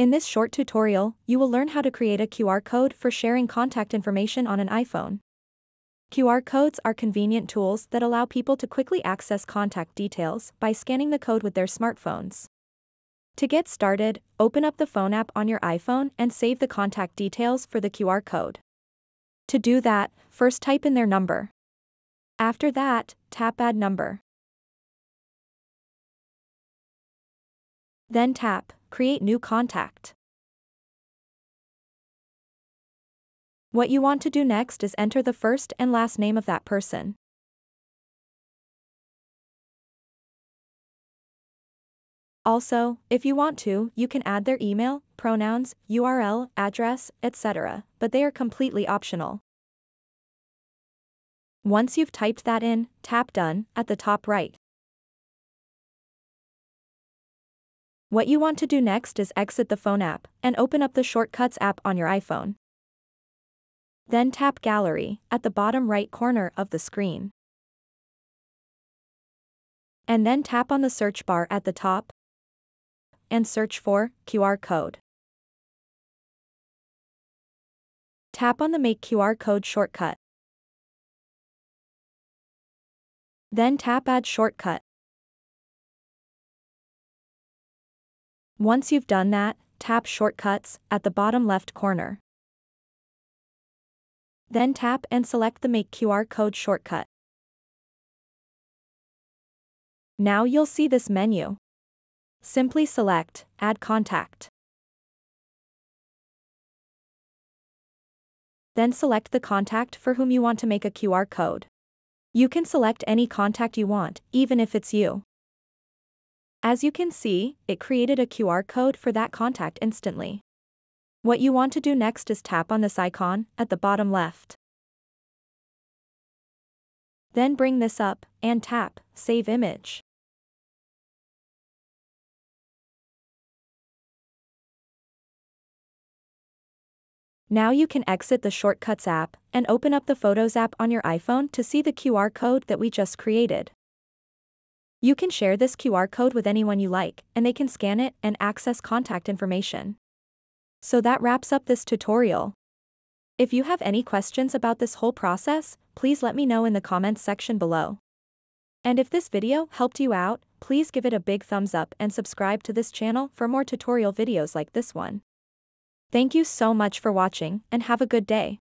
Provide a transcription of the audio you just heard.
In this short tutorial, you will learn how to create a QR code for sharing contact information on an iPhone. QR codes are convenient tools that allow people to quickly access contact details by scanning the code with their smartphones. To get started, open up the phone app on your iPhone and save the contact details for the QR code. To do that, first type in their number. After that, tap Add Number. Then tap Create New Contact. What you want to do next is enter the first and last name of that person. Also, if you want to, you can add their email, pronouns, URL, address, etc., but they are completely optional. Once you've typed that in, tap Done at the top right. What you want to do next is exit the phone app and open up the Shortcuts app on your iPhone. Then tap Gallery at the bottom right corner of the screen. And then tap on the search bar at the top and search for QR code. Tap on the Make QR code shortcut. Then tap Add Shortcut. Once you've done that, tap Shortcuts at the bottom left corner. Then tap and select the Make QR Code shortcut. Now you'll see this menu. Simply select Add Contact. Then select the contact for whom you want to make a QR code. You can select any contact you want, even if it's you. As you can see, it created a QR code for that contact instantly. What you want to do next is tap on this icon at the bottom left. Then bring this up and tap Save Image. Now you can exit the Shortcuts app and open up the Photos app on your iPhone to see the QR code that we just created. You can share this QR code with anyone you like, and they can scan it and access contact information. So that wraps up this tutorial. If you have any questions about this whole process, please let me know in the comments section below. And if this video helped you out, please give it a big thumbs up and subscribe to this channel for more tutorial videos like this one. Thank you so much for watching and have a good day.